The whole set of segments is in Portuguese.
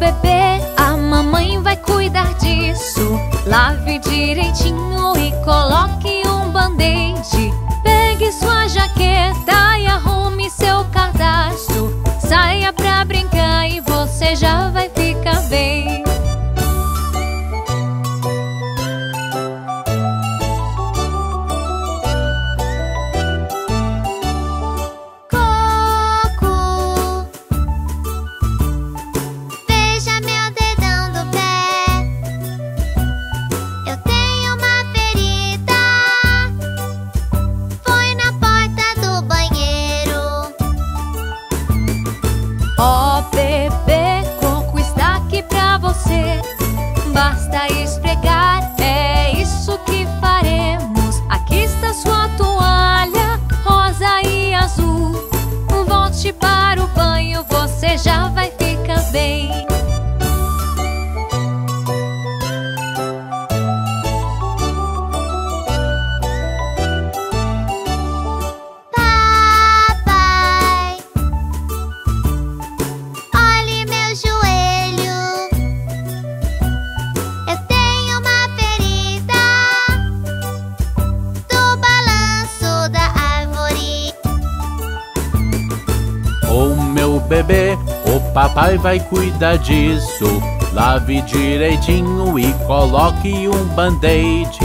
bebê, a mamãe vai cuidar disso. Lave direitinho e coloque um band-aid. Pegue sua jaqueta e arrume seu cadastro. Saia pra brincar e você já vai ficar bem. Papai vai cuidar disso. Lave direitinho e coloque um band-aid.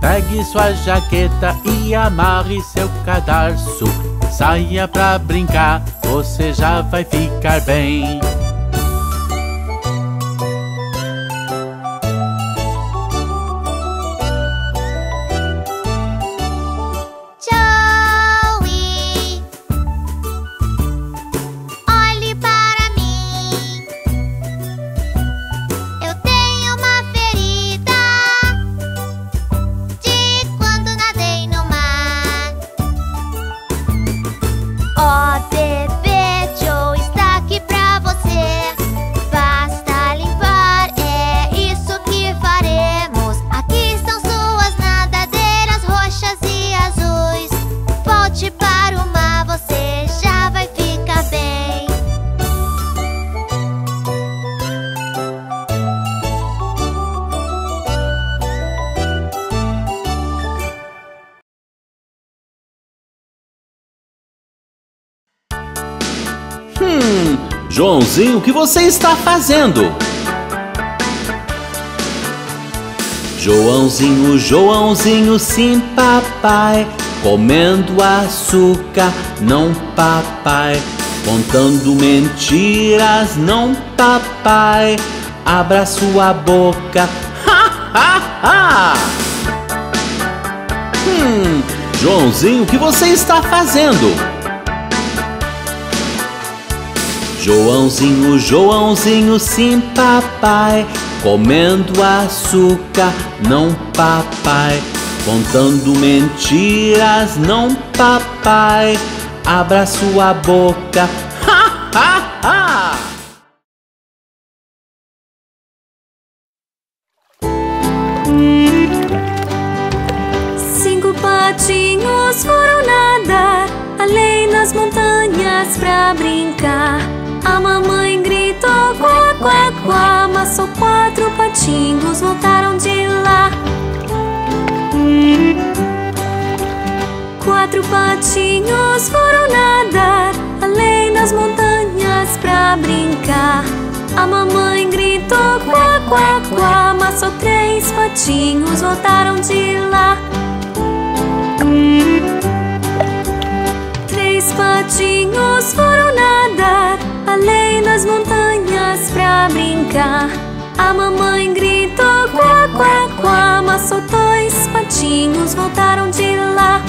Pegue sua jaqueta e amarre seu cadarço. Saia pra brincar, você já vai ficar bem. Joãozinho, o que você está fazendo? Joãozinho, Joãozinho, sim, papai. Comendo açúcar, não, papai. Contando mentiras, não, papai. Abra sua boca, ha, ha, ha. Joãozinho, o que você está fazendo? Joãozinho, Joãozinho, sim, papai. Comendo açúcar, não, papai. Contando mentiras, não, papai. Abra sua boca, ha, ha, ha. Cinco patinhos foram nadar além nas montanhas pra brincar. A mamãe gritou quá, quá, quá, mas só quatro patinhos voltaram de lá. Quatro patinhos foram nadar além das montanhas pra brincar. A mamãe gritou quá, quá, quá, mas só três patinhos voltaram de lá. Três patinhos foram nadar além das montanhas pra brincar. A mamãe gritou quá, quá, quá, mas só dois patinhos voltaram de lá.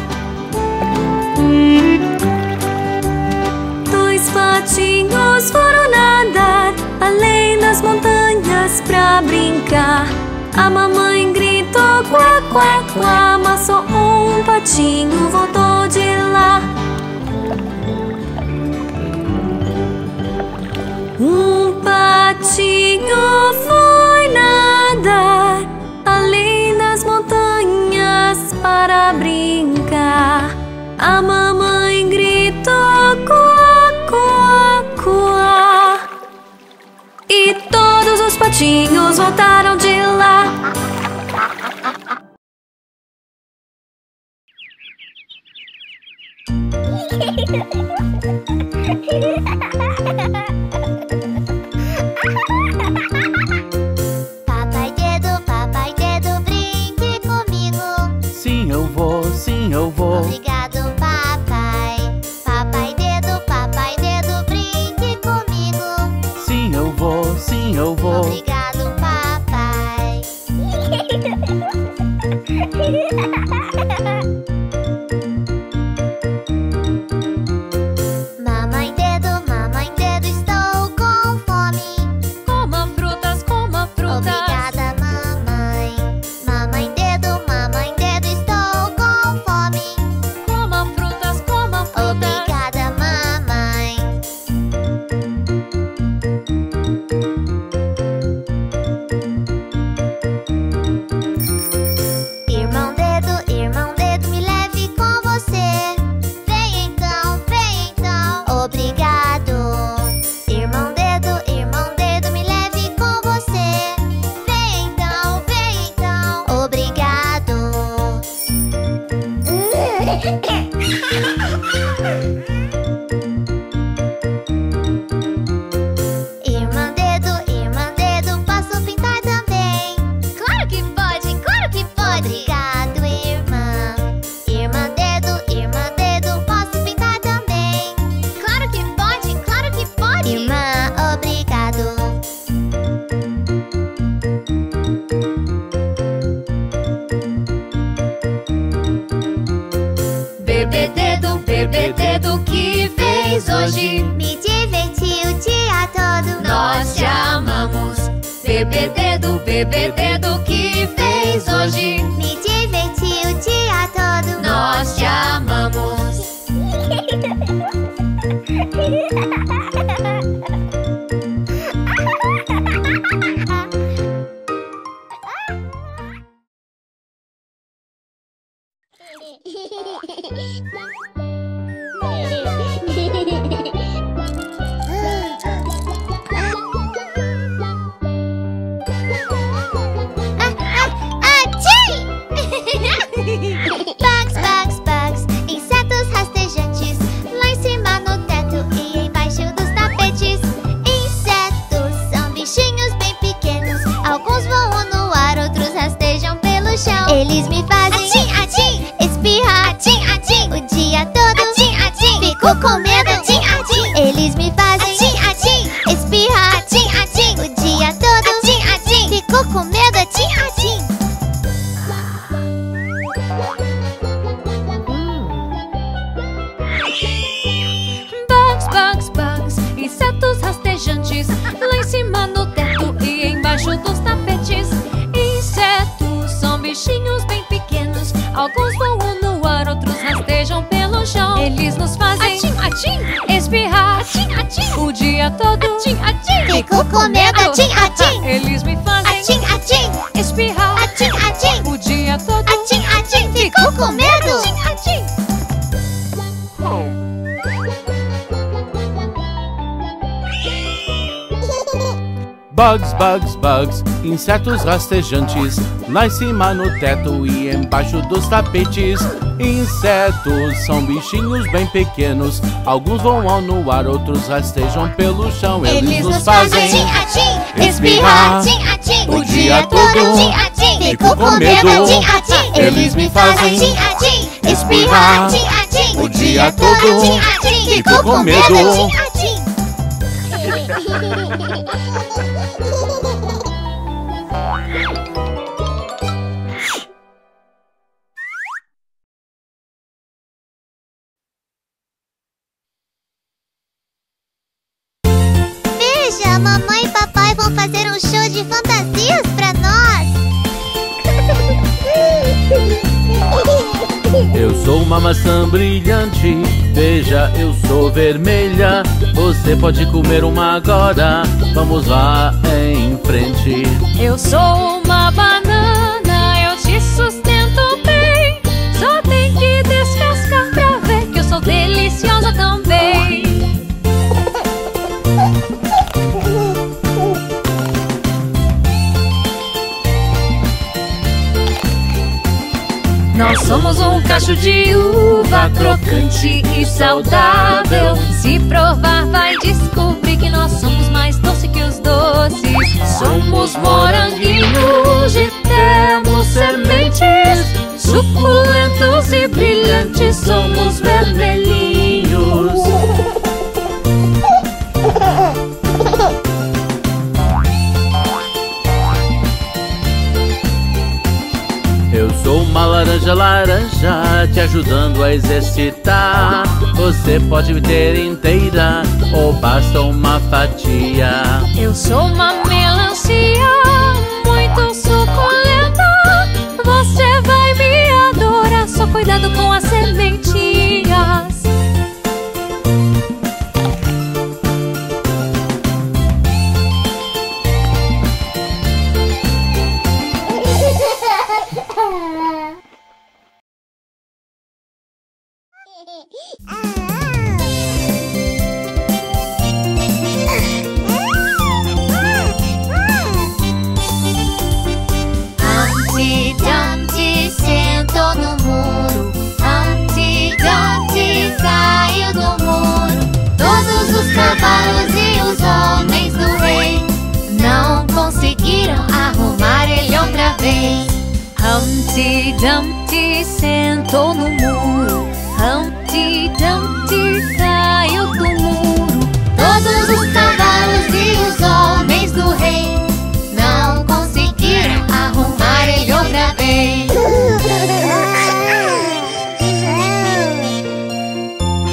Dois patinhos foram nadar além das montanhas pra brincar. A mamãe gritou quá, quá, quá, mas só um patinho voltou de lá. Um patinho foi nadar além das montanhas para brincar. A mamãe gritou quá, quá, quá, e todos voltaram de lá. Papai Dedo, brinque comigo. Sim, eu vou, sim, eu vou. Obrigado, papai. Papai Dedo, brinque comigo. Sim, eu vou, sim, eu vou. Obrigado, papai. Insetos rastejantes, lá em cima no teto e embaixo dos tapetes. Insetos são bichinhos bem pequenos. Alguns voam no ar, outros rastejam pelo chão. Eles nos fazem espirrar o dia todo. Fico com medo. Eles me fazem espirrar o dia todo. Fico com medo. Veja, mamãe e papai vão fazer um show de fantasias pra nós. Eu sou uma maçã brilhante, veja, eu sou vermelha. Você pode comer uma agora, vamos lá em frente. Eu sou uma banana, eu te sustento bem. Só tem que descascar pra ver que eu sou deliciosa também. Nós somos um cacho de uva crocante e saudável. Se provar vai descobrir que nós somos mais doce que os doces. Somos moranguinhos e temos sementes suculentos e brilhantes, somos vermelhinhos. Eu sou uma laranja laranja, te ajudando a exercitar. Você pode me ter inteira ou basta uma fatia. Eu sou uma melancia muito suculenta, você vai me adorar, só cuidado com as sementinhas. Humpty Dumpty sentou no muro, Humpty Dumpty saiu do muro. Todos os cavalos e os homens do rei não conseguiram arrumar ele outra vez. Humpty Dumpty sentou no muro,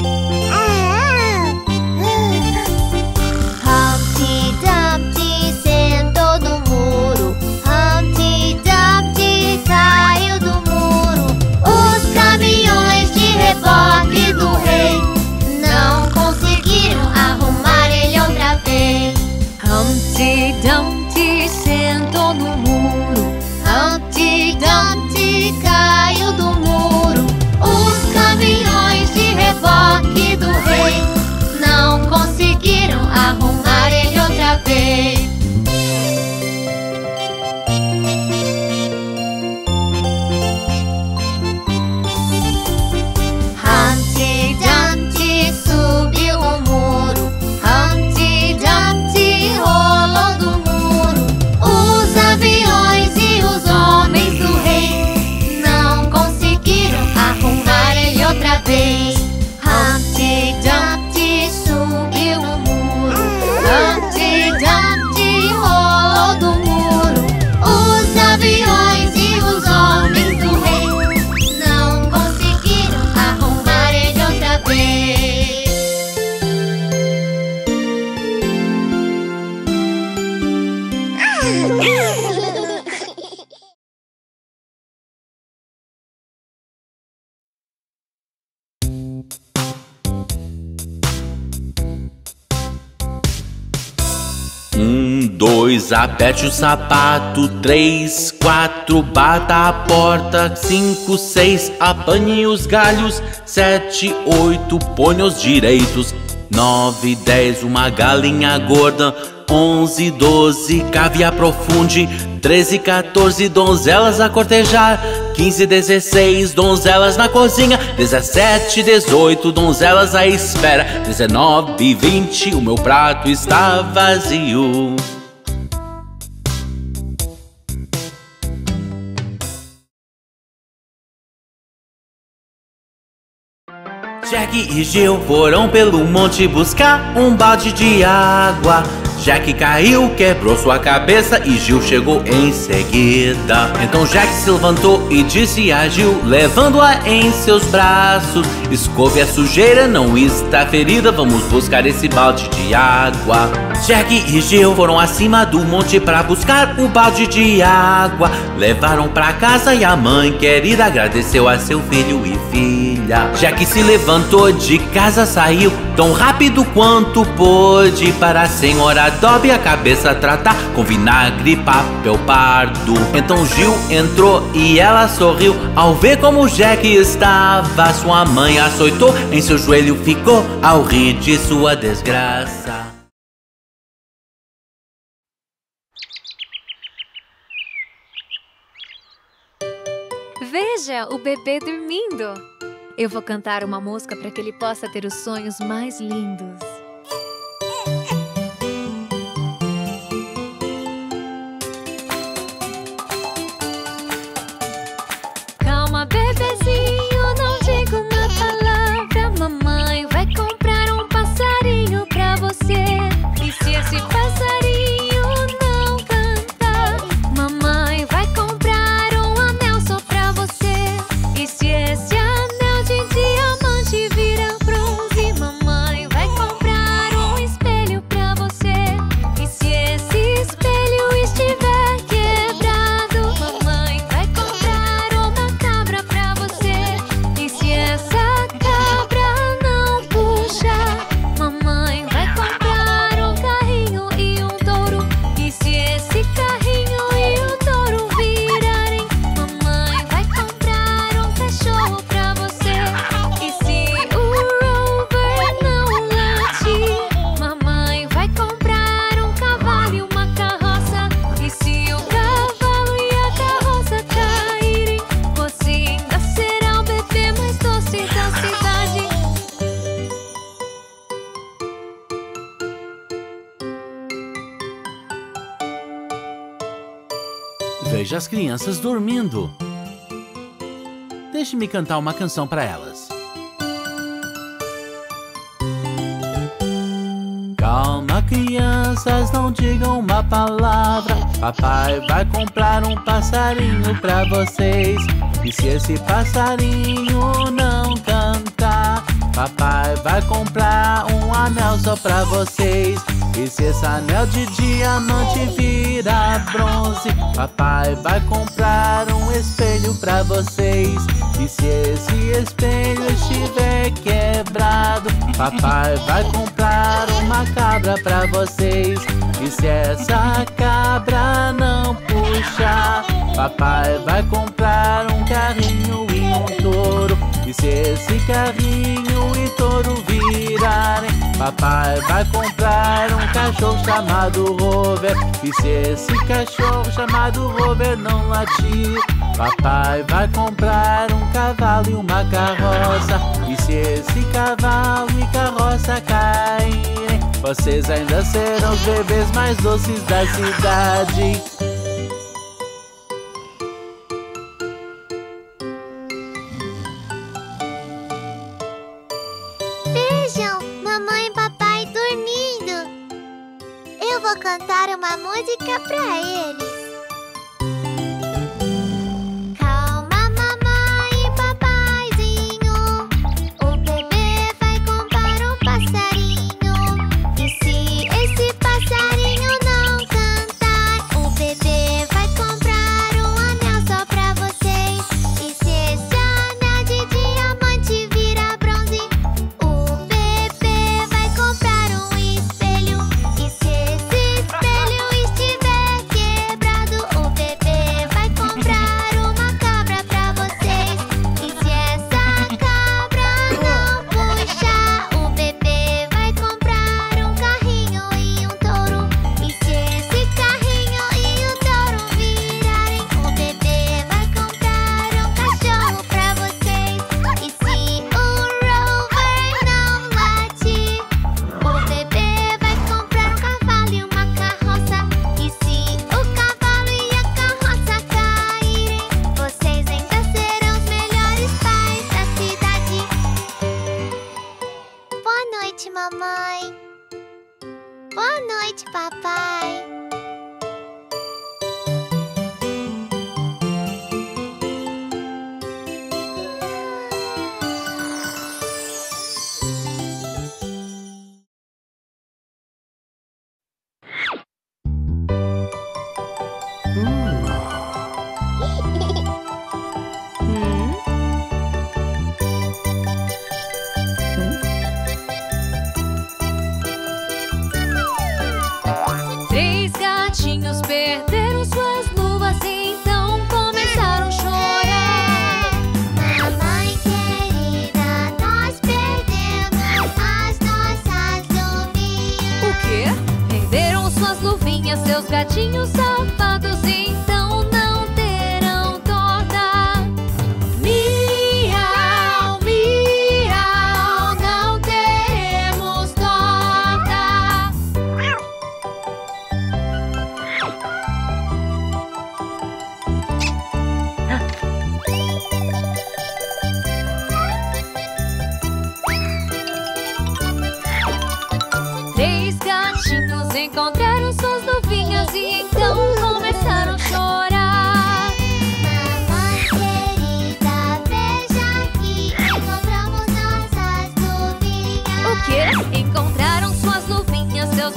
Humpty Dumpty saiu do muro. Todos os cavalos e os homens do rei não conseguiram arrumar ele outra vez. Humpty Dumpty sentou no muro, Humpty Dumpty saiu do muro. Os caminhões de reboque do rei não conseguiram arrumar ele outra vez. Humpty Dumpty sentou no muro, Humpty Dumpty caiu do muro. Os caminhões de reboque do rei não conseguiram arrumar ele outra vez. Humpty Dumpty subiu o muro, Humpty Dumpty rolou do muro. Os aviões e os homens do rei não conseguiram arrumar ele outra vez. Humpty Dumpty subiu o muro, Humpty Dumpty rolou do muro. Os aviões e os homens do rei não conseguiram arrumar ele outra vez. Dois, aperte o sapato. 3, 4, bata a porta. 5, 6, apanhe os galhos. 7, 8, ponha os direitos. 9, 10, uma galinha gorda. 11, 12, cave e aprofunde. 13, 14, donzelas a cortejar. 15, 16, donzelas na cozinha. 17, 18, donzelas à espera. 19, 20, o meu prato está vazio. Jack e Jill foram pelo monte buscar um balde de água. Jack caiu, quebrou sua cabeça e Jill chegou em seguida. Então Jack se levantou e disse a Jill, levando-a em seus braços: escove a sujeira, não está ferida, vamos buscar esse balde de água. Jack e Jill foram acima do monte para buscar o balde de água. Levaram para casa e a mãe querida agradeceu a seu filho e filha. Jack se levantou, de casa saiu tão rápido quanto pôde, para a senhora Dobby a cabeça tratar com vinagre e papel pardo. Então Jill entrou e ela sorriu ao ver como Jack estava. Sua mãe açoitou, em seu joelho ficou ao rir de sua desgraça. Veja o bebê dormindo. Eu vou cantar uma música para que ele possa ter os sonhos mais lindos. Calma, bebezinho, não diga uma palavra. Mamãe vai comprar um passarinho pra você. E se esse passarinho não cantar, mamãe vai comprar um anel só pra você. E se esse anel de diamante virar bronze, mamãe vai comprar um espelho pra você. E se esse espelho estiver quebrado, mamãe vai comprar uma cabra pra você. E se essa cabra não puxar, mamãe vai comprar um carrinho e um touro. E se esse carrinho e o touro virarem, mamãe vai comprar um cachorro pra você. E se o Rover não latir, mamãe vai comprar um cavalo e uma carroça. E se o cavalo e a carroça caírem, você ainda será o bebê mais doce da cidade. Veja as crianças dormindo. Deixe-me cantar uma canção para elas. Calma, crianças, não digam uma palavra. Papai vai comprar um passarinho pra vocês. E se esse passarinho não cantar, papai vai comprar um anel só pra vocês. E se esse anel de diamante virar bronze, papai vai comprar um espelho pra vocês. E se esse espelho estiver quebrado, papai vai comprar uma cabra pra vocês. E se essa cabra não puxar, papai vai comprar um carrinho e um touro. E se esse carrinho e touro virarem, papai vai comprar um cachorro chamado Rover. E se esse cachorro chamado Rover não latir, papai vai comprar um cavalo e uma carroça. E se esse cavalo e carroça caírem, vocês ainda serão os bebês mais doces da cidade. Vejam, mamãe e papai dormindo. Eu vou cantar uma música pra eles. Seus gatinhos safados então não terão torta.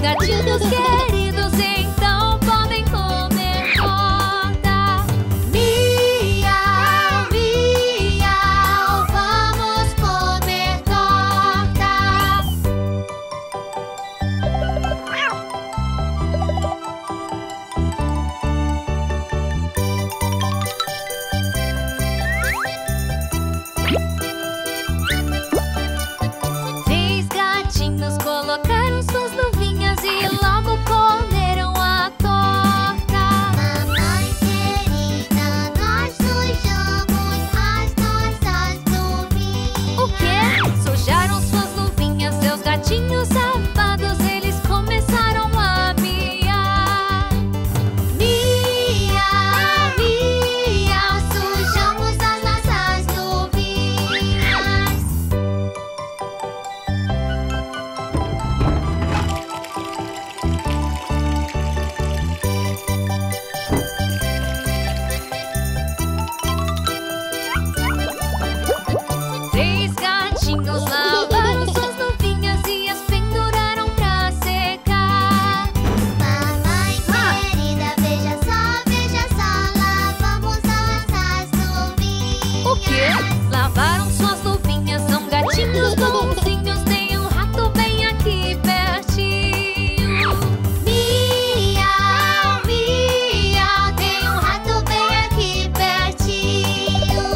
gatinhos queridos então podem comer torta. Miau, miau, vamos comer torta. Três gatinhos colocaram suas luvinhas e logo comeram a torta. Mamãe querida, nós sujamos as nossas luvinhas. O quê? Sujaram suas luvinhas, seus gatinhos safados, eles começaram a miar. Miau, miau, sujamos as nossas luvinhas. Três gatinhos lavaram suas luvinhas e as penduraram pra secar. Mamãe querida, veja só, lavamos as nossas luvinhas. O quê? Lavaram suas luvinhas, são gatinhos bonzinhos, tem um rato bem aqui pertinho. Miau, miau, tem um rato bem aqui pertinho.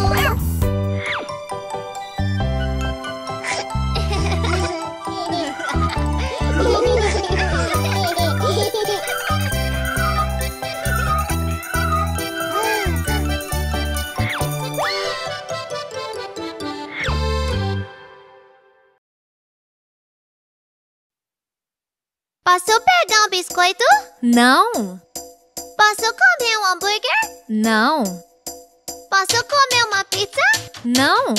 Posso pegar um biscoito? Não, Posso comer um hambúrguer? não, Posso comer uma pizza? não,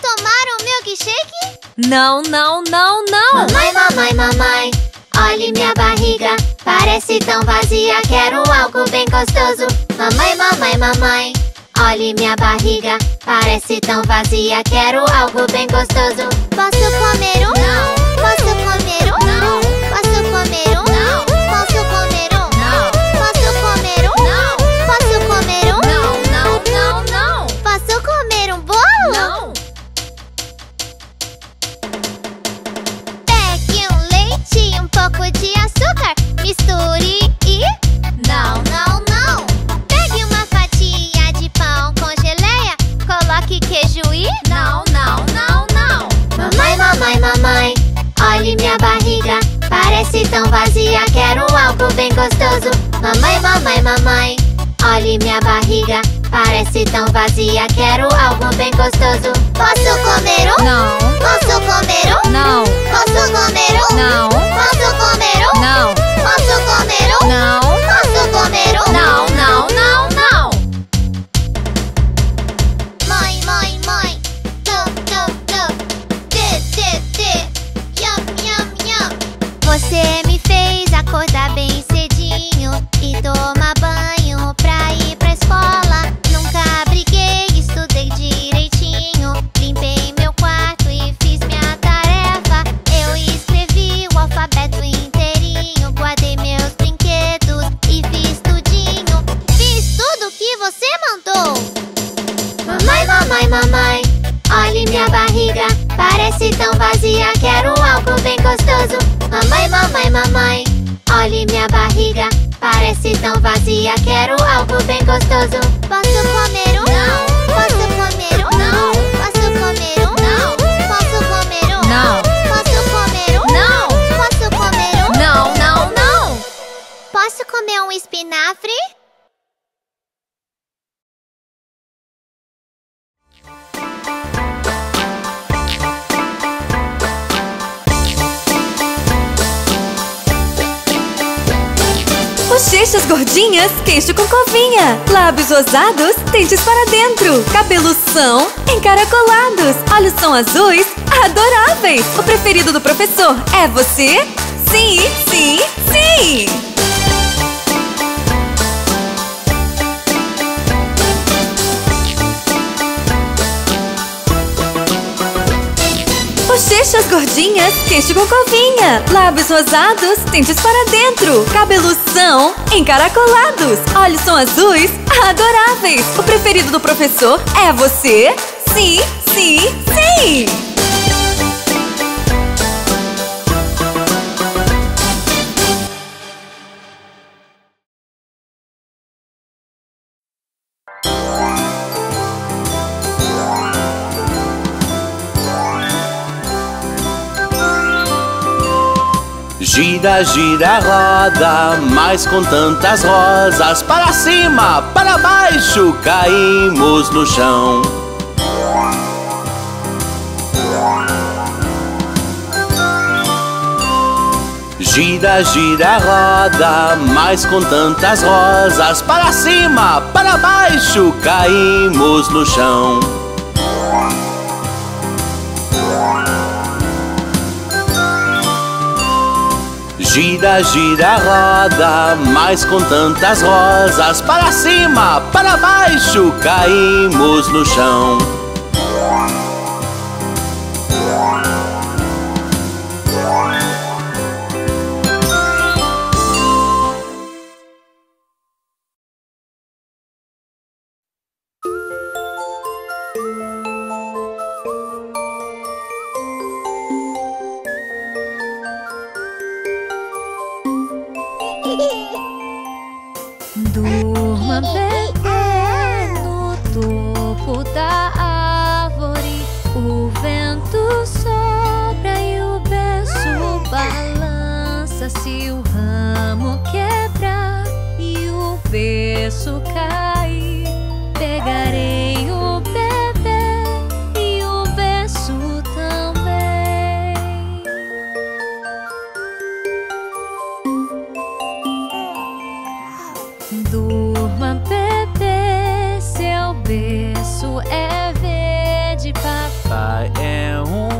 Tomar um milkshake? Não, não, não, não! Mamãe, mamãe, mamãe, olhe minha barriga, parece tão vazia, quero algo bem gostoso. Mamãe, mamãe, mamãe, olhe minha barriga, parece tão vazia, quero algo bem gostoso. Posso comer um? Não. Posso comer um? Não. Posso comer um? Não. Posso comer um? Não. Posso comer um? Não. Posso comer um? Não, não, não, não! Posso comer um bolo? Não. Pegue um leite e um pouco de açúcar, misture e... Não, não, não! Pegue uma fatia de pão com geleia, coloque queijo e... Não, não, não, não! Mamãe, mamãe, mamãe, olhe minha barriga, parece tão vazia, quero algo bem gostoso. Mamãe, mamãe, mamãe, olhe minha barriga, parece tão vazia, quero algo bem gostoso. Posso comer um? Não. Posso comer um? Não. Posso comer um? Não. Posso comer um? Não. Posso comer um? Não. Posso comer um? Não, não, não, não! Mãe, mãe, mãe, tum, tum, tum, tê, tê, tê, yum, yum, yum. Você me fez acordar bem cedinho e tomar banho pra ir pra escola. Nunca briguei, estudei direitinho, limpei meu quarto e fiz minha tarefa. Eu escrevi o alfabeto inteirinho, guardei meus brinquedos e fiz tudinho. Fiz tudo que você mandou. Mamãe, mamãe, mamãe, olhe minha barriga, parece tão vazia, quero algo bem gostoso. Mamãe, mamãe, mamãe, olhe minha barriga, parece tão vazia, quero algo bem gostoso. Posso comer um? Não. Posso comer um? Não. Posso comer um? Não. Posso comer um? Não. Posso comer um? Não. Posso comer um? Não, não, não! Posso comer um espinafre? Bochechas gordinhas, queixo com covinha, lábios rosados, dentes para dentro, cabelos são encaracolados, olhos são azuis, adoráveis. O preferido do professor é você? Sim, sim, sim! Bochechas gordinhas, queixo com covinha, lábios rosados, dentes para dentro, cabelos são encaracolados, olhos são azuis, adoráveis. O preferido do professor é você? Sim, sim, sim! Gira, gira a roda, mas com tantas rosas, para cima, para baixo, caímos no chão. Gira, gira a roda, mas com tantas rosas, para cima, para baixo, caímos no chão. Gira, gira a roda, mas com tantas rosas, para cima, para baixo, caímos no chão. Durma bem no topo da árvore, o vento sopra e o berço balança. Se o ramo quebrar e o berço cair, pegarei o bebê e o berço também. Durma, bebê, seu berço é verde. Papai é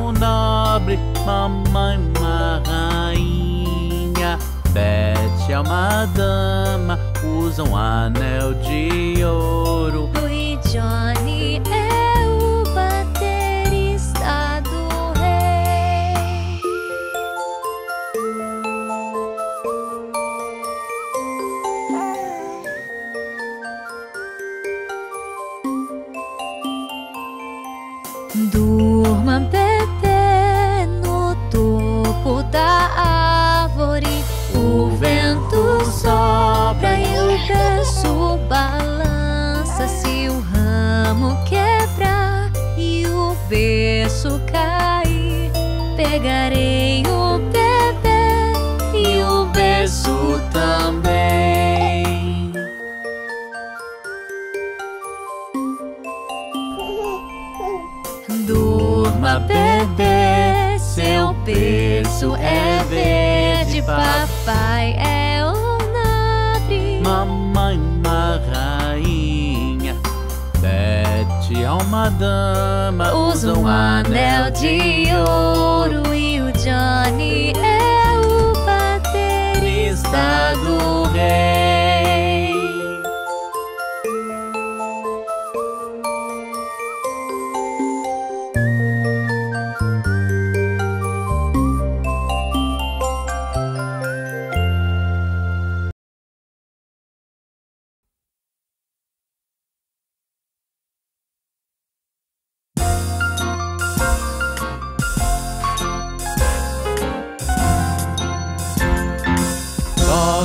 um nobre, mamãe uma rainha. Betty é uma dama, usa um anel de ouro. E Johnny é o baterista do rei. Durma, bebê, no topo da árvore, o vento sopra e o berço balança. Se o ramo quebrar e o berço cair, pegarei o bebê e o berço também. Durma, bebê, seu berço é verde. Papai é um nobre, mamãe uma rainha. Betty é uma dama, usa um anel de ouro. E o Johnny é o baterista do rei.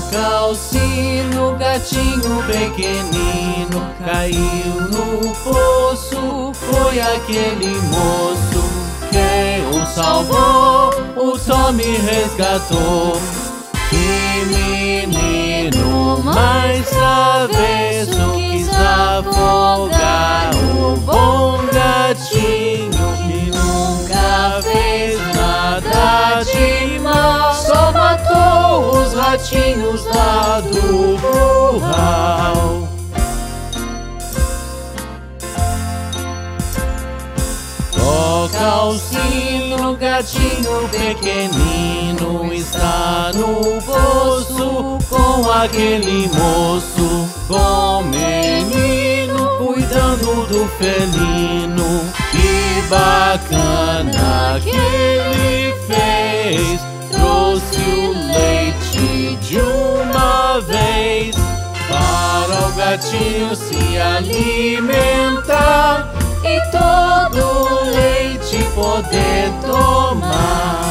Toca o sino, gatinho pequenino, caiu no poço, foi aquele moço que o salvou, o sol me resgatou. Que menino mais travesso, quis afogar o bom gatinho, que nunca fez nada de mal, só matou os ratinhos lá do curral. Toca o sino, gatinho pequenino, está no poço com aquele moço, com o menino cuidando do felino. E bacana que ele fez. Trouxe o leite de uma vez para o gatinho se alimentar e todo o leite poder tomar.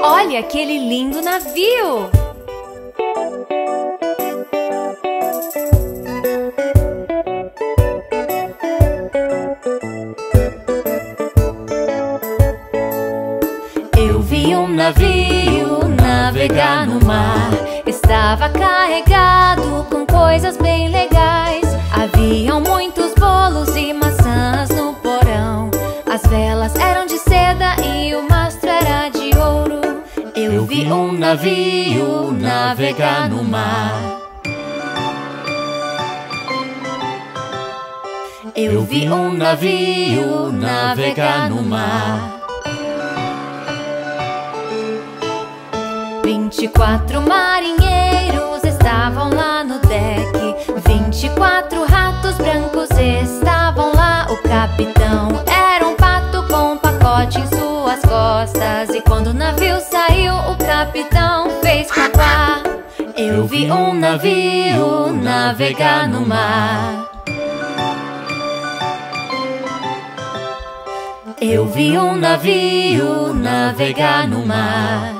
Olha aquele lindo navio! Eu vi um navio navegar no mar. Estava carregado com coisas bem legais. Haviam muitos bolos e maçãs no porão. As velas eram de seda e o mastro era de ouro. Eu vi um navio navegar no mar. Eu vi um navio navegar no mar. 24 marinheiros estavam lá no deck. 24 ratos brancos estavam lá. O capitão era um pato com um pacote em suas costas. E quando o navio saiu, o capitão fez papá. Eu vi um navio navegar no mar. Eu vi um navio navegar no mar.